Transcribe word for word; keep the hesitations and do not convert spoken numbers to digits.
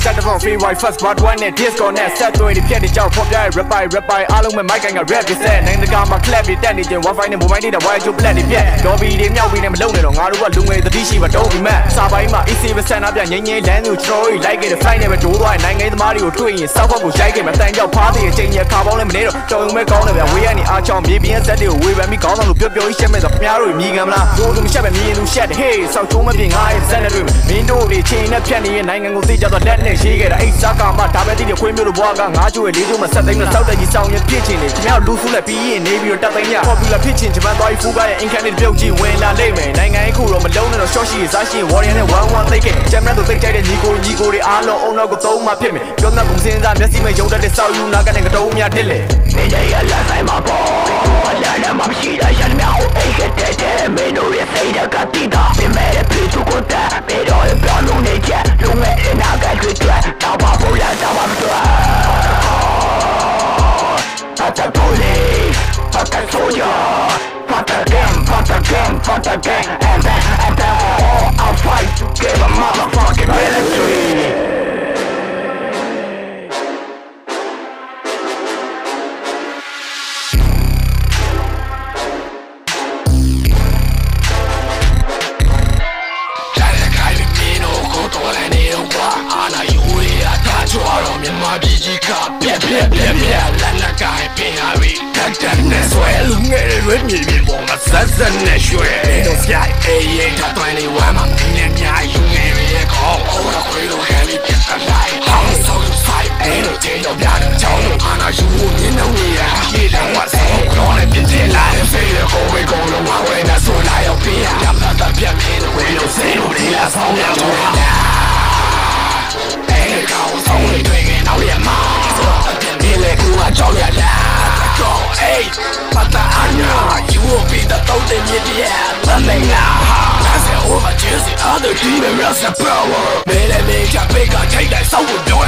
Shut the phone, free Wi-Fi, smart one and disco net. Set to the piano, jump up, yeah, rap by, rap by. All of my gang are rap, you said. Name the guy, my clap, you dandy, then Wi-Fi, and why did I why you blend it? Yeah, don't be them, yeah, we never know. I don't want to wait the D C, but don't be mad. Sabai, my easy, but stand up, yeah, yeah, then you throw it like it, a fine, never do it. Nine, eight, Mario, two, and South of Shaggy, my thank you, party, and change your car, all in the middle. Don't make all of it, we any arch on me, and said you, we when we call on the people, you shame as a piano, me, I'm not. Go to me, and me, and shed, hey, so to my being high, and send it to me. Me, do the chain, a penny, and I can go see the dead. She get eight saka, my tablet, the equipment to walk on. I do a little something that's out that you sound your pitching. Now, do full of pee and maybe you're tapping your popular pitching to my wife who got incarnate beauty when I lay me. Nang I cool on Malone and Shoshi is actually warrior and one one taking. Jammed to take that and Nico, Nico, the Arno, Ono, Goto, my pimp. You're not going to see that messy man, you're not going to sell you, not going to go to my dilly. I'm a boy, I'm a shit, I shall now. I get that, I know you say the Katita. They made a pretty good that, made all the brown on it, yeah, you made it now. Now my bullet, now I'm dry. Fuck the police, fuck the soldier, fuck the gang, fuck the gang, fuck the gang. And then, and then we're all out fight to give a motherfucking military. Other demon runs the power. Made a major bigger, take that soul.